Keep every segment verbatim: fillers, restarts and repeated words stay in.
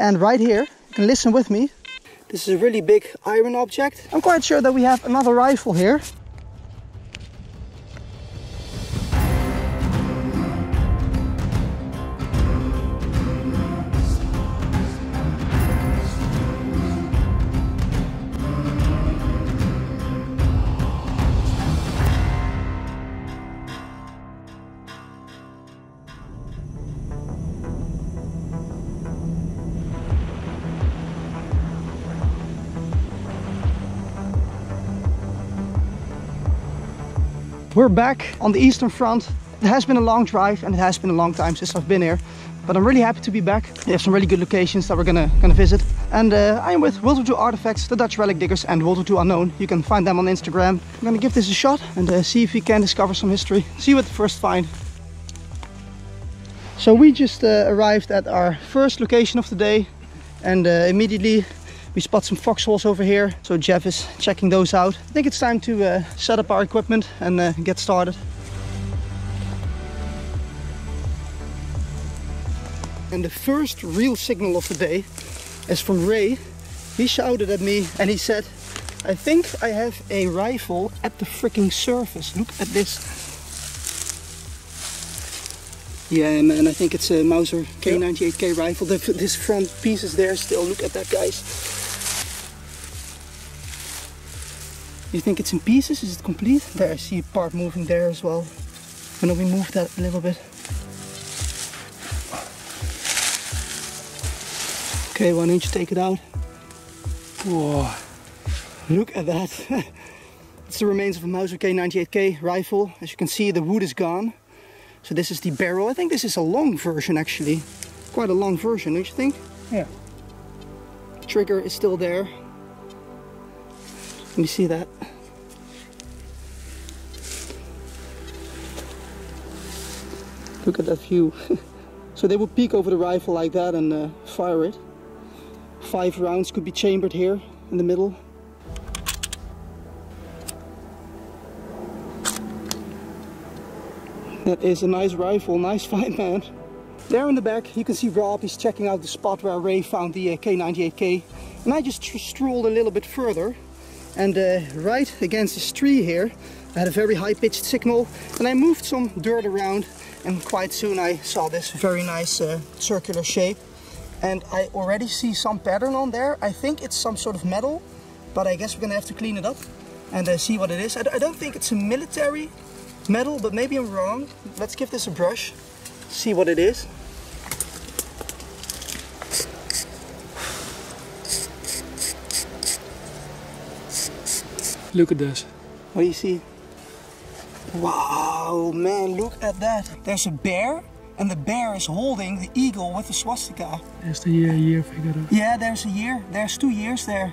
And right here, you can listen with me. This is a really big iron object. I'm quite sure that we have another rifle here. We're back on the Eastern Front. It has been a long drive and it has been a long time since I've been here, but I'm really happy to be back. We have some really good locations that we're gonna, gonna visit. And uh, I am with W W two artifacts, the Dutch Relic Diggers and W W I I Unknown. You can find them on Instagram. I'm gonna give this a shot and uh, see if we can discover some history. See what the first find. So we just uh, arrived at our first location of the day and uh, immediately we spot some foxholes over here, so Jeff is checking those out. I think it's time to uh, set up our equipment and uh, get started. And the first real signal of the day is from Ray. He shouted at me and he said, "I think I have a rifle at the freaking surface. Look at this." Yeah, and I think it's a Mauser K ninety-eight K rifle. The, this front piece is there still. Look at that, guys. You think it's in pieces? Is it complete? There, I see a part moving there as well. When we move that a little bit. Okay, one inch, take it out. Whoa, look at that. It's the remains of a Mauser K ninety-eight K rifle. As you can see, the wood is gone. So this is the barrel. I think this is a long version actually. Quite a long version, don't you think? Yeah. Trigger is still there. Let me see that. Look at that view. So they would peek over the rifle like that and uh, fire it. Five rounds could be chambered here in the middle. That is a nice rifle, nice find, man. There in the back, you can see Rob, he's checking out the spot where Ray found the uh, K ninety-eight K. And I just strolled a little bit further. And uh, right against this tree here, I had a very high-pitched signal. And I moved some dirt around. And quite soon I saw this very nice uh, circular shape. And I already see some pattern on there. I think it's some sort of metal. But I guess we're gonna have to clean it up and uh, see what it is. I, I don't think it's a military metal, but maybe I'm wrong. Let's give this a brush, see what it is. Look at this. What do you see? Wow, man, look at that. There's a bear, and the bear is holding the eagle with the swastika. There's the year, year figure. Yeah, there's a year. There's two years there.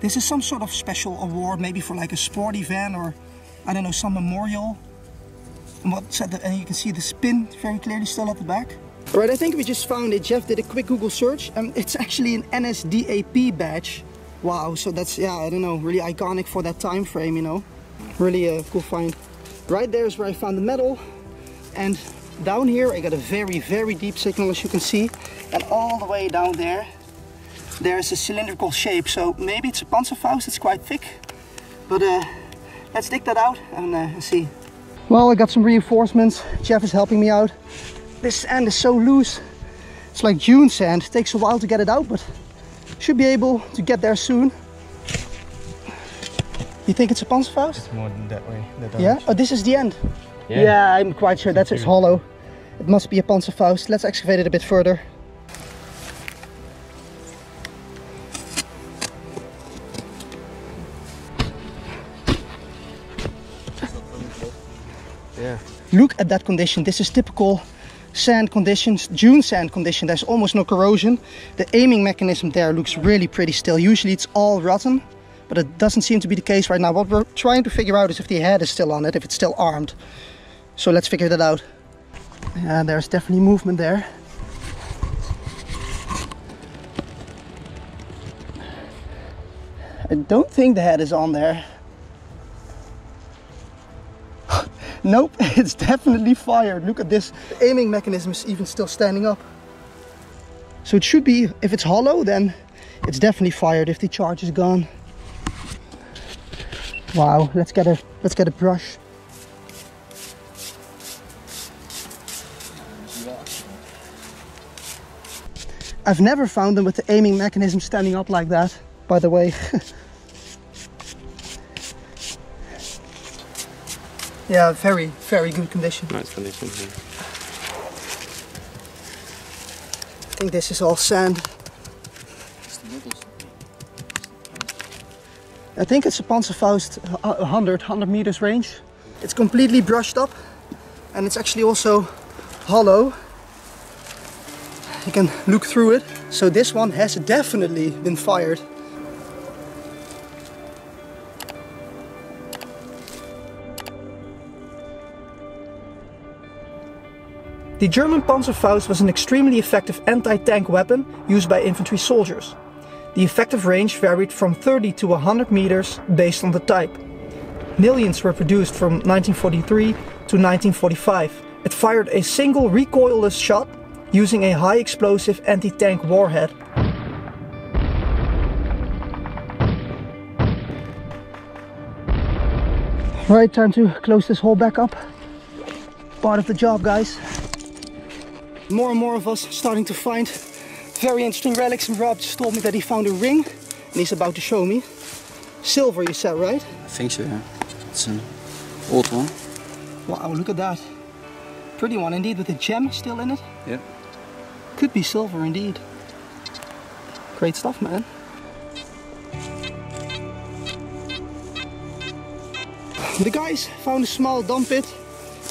This is some sort of special award, maybe for like a sport event or, I don't know, some memorial. And, what's at the, and you can see the spin very clearly still at the back. All right, I think we just found it. Jeff did a quick Google search and it's actually an N S D A P badge. Wow, so that's, yeah, I don't know, really iconic for that time frame, you know. Really a cool find. Right there is where I found the medal. And down here I got a very, very deep signal, as you can see. And all the way down there, there's a cylindrical shape. So maybe it's a Panzerfaust, it's quite thick. But uh, let's dig that out and uh, see. Well, I got some reinforcements. Jeff is helping me out. This sand is so loose. It's like dune sand. It takes a while to get it out, but should be able to get there soon. You think it's a Panzerfaust? It's more that way. That yeah? Oh, this is the end. Yeah, yeah, I'm quite sure that's it's hollow. It must be a Panzerfaust. Let's excavate it a bit further. Yeah. Look at that condition. This is typical sand conditions, dune sand condition. There's almost no corrosion. The aiming mechanism there looks really pretty still. Usually it's all rotten, but it doesn't seem to be the case right now. What we're trying to figure out is if the head is still on it, if it's still armed. So let's figure that out. Yeah, there's definitely movement there. I don't think the head is on there. Nope, it's definitely fired. Look at this. The aiming mechanism is even still standing up. So it should be, if it's hollow, then it's definitely fired if the charge is gone. Wow, let's get a let's get a brush. I've never found them with the aiming mechanism standing up like that, by the way. Yeah, very, very good condition. Nice condition. Yeah. I think this is all sand. I think it's a Panzerfaust one hundred, one hundred meters range. It's completely brushed up and it's actually also hollow. You can look through it. So this one has definitely been fired. The German Panzerfaust was an extremely effective anti-tank weapon used by infantry soldiers. The effective range varied from thirty to one hundred meters based on the type. Millions were produced from nineteen forty-three to nineteen forty-five. It fired a single recoilless shot using a high explosive anti-tank warhead. Right, time to close this hole back up. Part of the job, guys. More and more of us starting to find very interesting relics, and Rob just told me that he found a ring and he's about to show me. Silver, you said, right? I think so, yeah. It's an old one. Wow, look at that. Pretty one indeed, with a gem still in it. Yeah. Could be silver indeed. Great stuff, man. The guys found a small dump pit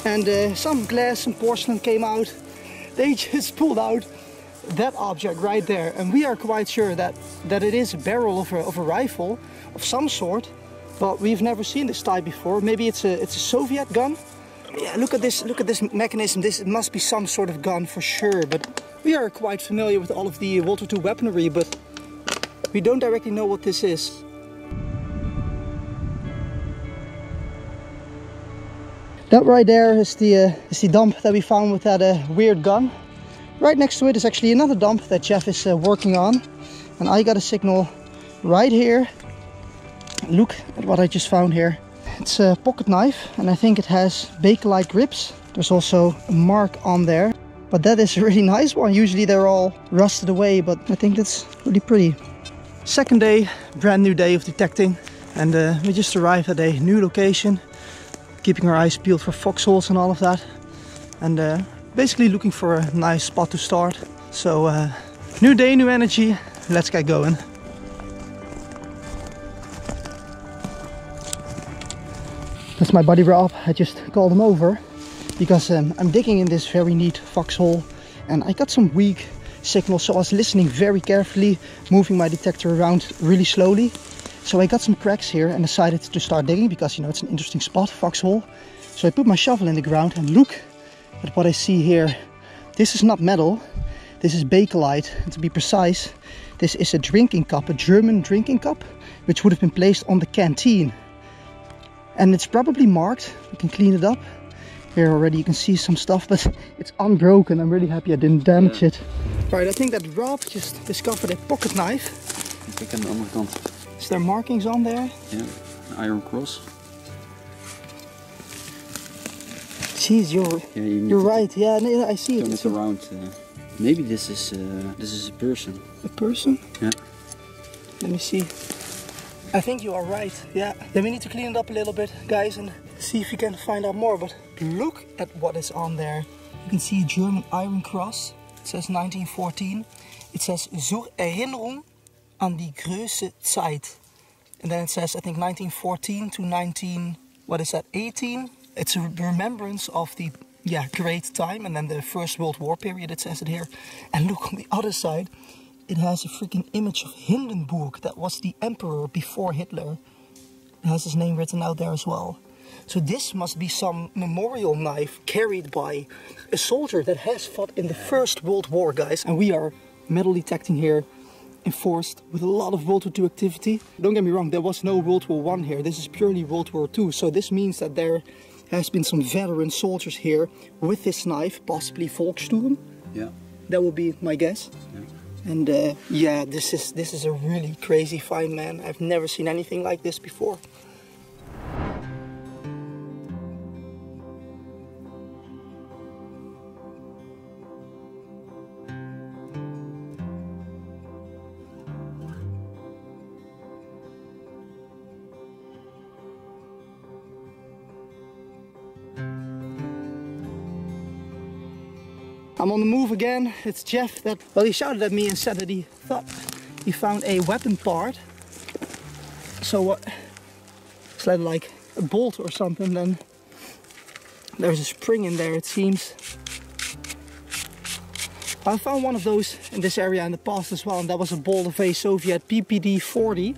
and uh, some glass and porcelain came out. They just pulled out that object right there, and we are quite sure that that it is a barrel of a, of a rifle of some sort, but we've never seen this type before. Maybe it's a it's a Soviet gun. Yeah, look at this, look at this mechanism. This must be some sort of gun for sure, but we are quite familiar with all of the World War Two weaponry, but we don't directly know what this is. That right there is the, uh, is the dump that we found with that uh, weird gun. Right next to it is actually another dump that Jeff is uh, working on. And I got a signal right here. Look at what I just found here. It's a pocket knife and I think it has bakelite grips. There's also a mark on there, but that is a really nice one. Usually they're all rusted away, but I think that's really pretty. Second day, brand new day of detecting. And uh, we just arrived at a new location, keeping our eyes peeled for foxholes and all of that. And uh, basically looking for a nice spot to start. So uh, new day, new energy, let's get going. That's my buddy Rob. I just called him over because um, I'm digging in this very neat foxhole and I got some weak signals, so I was listening very carefully, moving my detector around really slowly. So I got some cracks here and decided to start digging because, you know, it's an interesting spot, foxhole. So I put my shovel in the ground and look at what I see here. This is not metal, this is bakelite, and to be precise, this is a drinking cup, a German drinking cup, which would have been placed on the canteen. And it's probably marked. We can clean it up. Here already you can see some stuff, but it's unbroken. I'm really happy I didn't damage yeah. it. Right, I think that Rob just discovered a pocket knife. I think on the other side. Is there markings on there? Yeah, an iron cross. Jeez, you're yeah, you you're right. It. Yeah, no, I see Turn it. Turn it around. Uh, maybe this is uh, this is a person. A person? Yeah. Let me see. I think you are right, yeah. Then we need to clean it up a little bit, guys, and see if we can find out more. But look at what is on there. You can see a German Iron Cross. It says nineteen fourteen. It says Zur Erinnerung an die große Zeit. And then it says, I think, nineteen fourteen to nineteen, what is that, eighteen? It's a remembrance of the yeah great time, and then the First World War period, it says it here. And look on the other side. It has a freaking image of Hindenburg, that was the emperor before Hitler. It has his name written out there as well. So this must be some memorial knife carried by a soldier that has fought in the First World War, guys. And we are metal detecting here, enforced with a lot of World War Two activity. Don't get me wrong, there was no World War One here. This is purely World War Two. So this means that there has been some veteran soldiers here with this knife, possibly Volksturm. Yeah. That would be my guess. Yeah. And uh, yeah, this is this is a really crazy find, man. I've never seen anything like this before. I'm on the move again. It's Jeff that, well, he shouted at me and said that he thought he found a weapon part. So what, uh, it's like a bolt or something, then there's a spring in there, it seems. I found one of those in this area in the past as well, and that was a bolt of a Soviet P P D forty.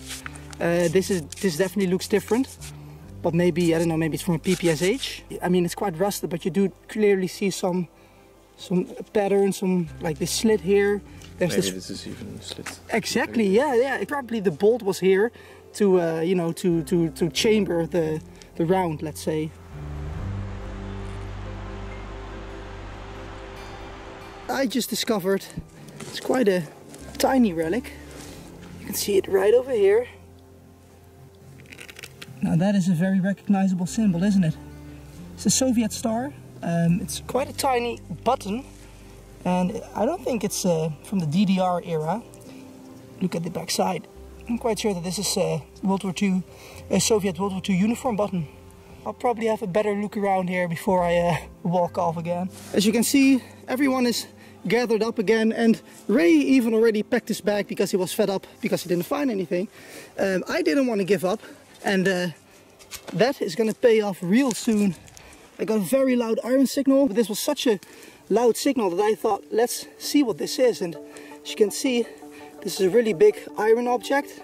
Uh, this is this definitely looks different. But maybe, I don't know, maybe it's from a P P S H. I mean, it's quite rusted, but you do clearly see some Some pattern, some like this slit here. There's Maybe this, this is even slit. Exactly, yeah, yeah. Probably the bolt was here to, uh, you know, to to to chamber the the round, let's say. I just discovered it's quite a tiny relic. You can see it right over here. Now that is a very recognizable symbol, isn't it? It's a Soviet star. Um, it's quite a tiny button, and I don't think it's uh, from the D D R era. Look at the back side. I'm quite sure that this is a World War Two, a Soviet World War Two uniform button. I'll probably have a better look around here before I uh, walk off again. As you can see, everyone is gathered up again, and Ray even already packed his bag because he was fed up because he didn't find anything. Um, I didn't want to give up, and uh, that is going to pay off real soon. I got a very loud iron signal, but this was such a loud signal that I thought, let's see what this is. And as you can see, this is a really big iron object,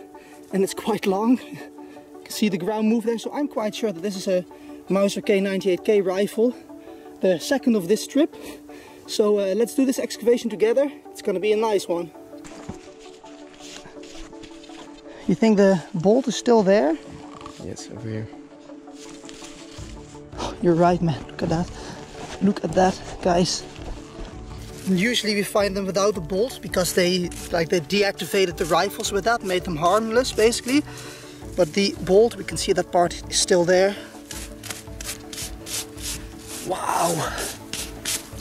and it's quite long. You can see the ground move there, so I'm quite sure that this is a Mauser K ninety-eight K rifle, the second of this trip. So uh, let's do this excavation together. It's gonna be a nice one. You think the bolt is still there? Yes, over here. You're right, man, look at that. Look at that, guys. Usually we find them without the bolts because they like they deactivated the rifles with that, made them harmless basically. But the bolt, we can see that part is still there. Wow.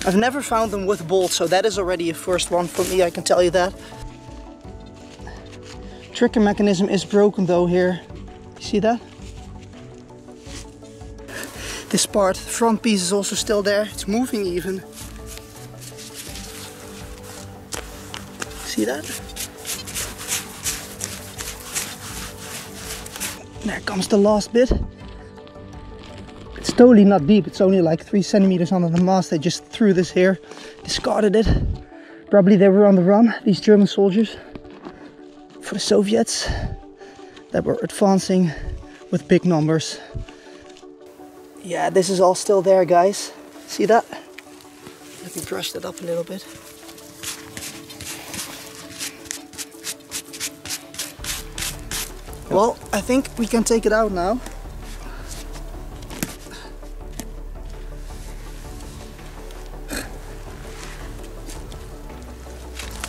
I've never found them with bolts, so that is already a first one for me, I can tell you that. Trigger mechanism is broken though here. You see that? This part, the front piece, is also still there. It's moving even. See that? There comes the last bit. It's totally not deep. It's only like three centimeters under the mast. They just threw this here, discarded it. Probably they were on the run, these German soldiers, for the Soviets that were advancing with big numbers. Yeah, this is all still there, guys. See that? Let me brush that up a little bit. Well, I think we can take it out now.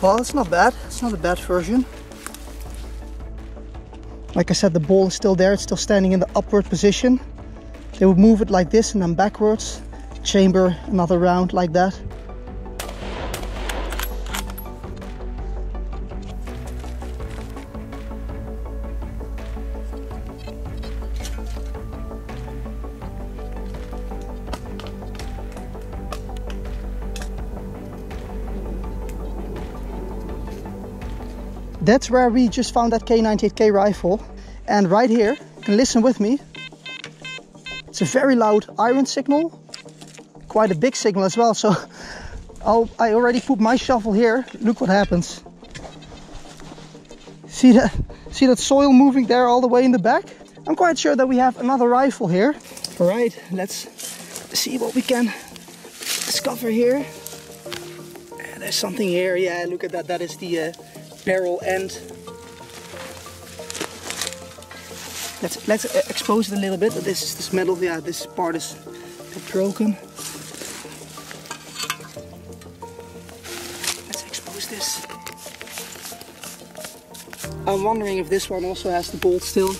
Well, it's not bad. It's not a bad version. Like I said, the ball is still there. It's still standing in the upward position. They would move it like this and then backwards, chamber another round like that. That's where we just found that K ninety-eight K rifle, and right here, you can listen with me. It's a very loud iron signal, quite a big signal as well, so I'll, I already put my shovel here. Look what happens. See that, see that soil moving there all the way in the back? I'm quite sure that we have another rifle here. All right, let's see what we can discover here. Yeah, there's something here, yeah, look at that. That is the uh, barrel end. Let's, let's expose it a little bit. This is this metal, yeah, this part is broken. Let's expose this. I'm wondering if this one also has the bolt still.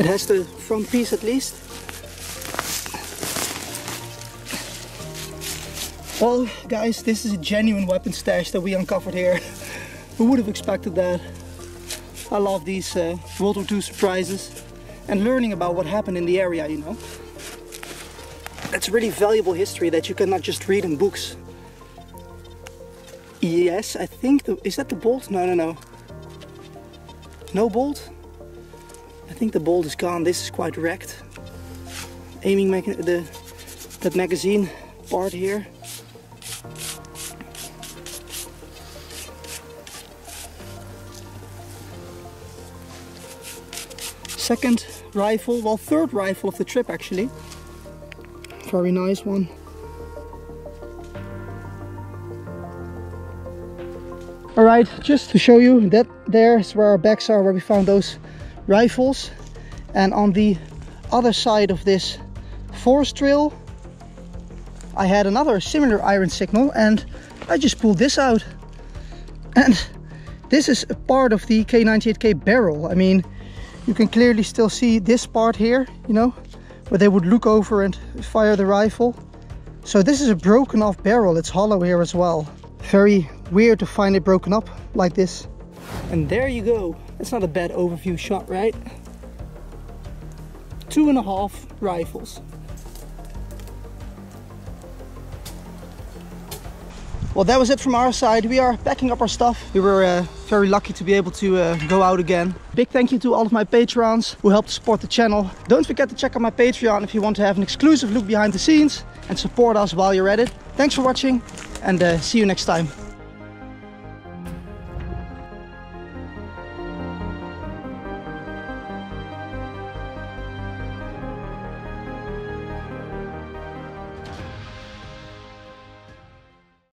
It has the front piece at least. Well, guys, this is a genuine weapon stash that we uncovered here. Who would have expected that? I love these uh, World War Two surprises and learning about what happened in the area, you know. That's really valuable history that you cannot just read in books. Yes, I think, the, is that the bolt? No, no, no. No bolt? I think the bolt is gone. This is quite wrecked. Aiming maga the, that magazine part here. Second rifle, well, third rifle of the trip actually. Very nice one. All right, just to show you that there's where our backs are, where we found those rifles. And on the other side of this forest trail, I had another similar iron signal and I just pulled this out. And this is a part of the K ninety-eight K barrel. I mean, you can clearly still see this part here, you know, where they would look over and fire the rifle. So this is a broken off barrel. It's hollow here as well. Very weird to find it broken up like this. And there you go. That's not a bad overview shot, right? Two and a half rifles. Well, that was it from our side. We are packing up our stuff. We were uh, very lucky to be able to uh, go out again. Big thank you to all of my patrons who helped support the channel. Don't forget to check out my Patreon if you want to have an exclusive look behind the scenes and support us while you're at it. Thanks for watching and uh, see you next time.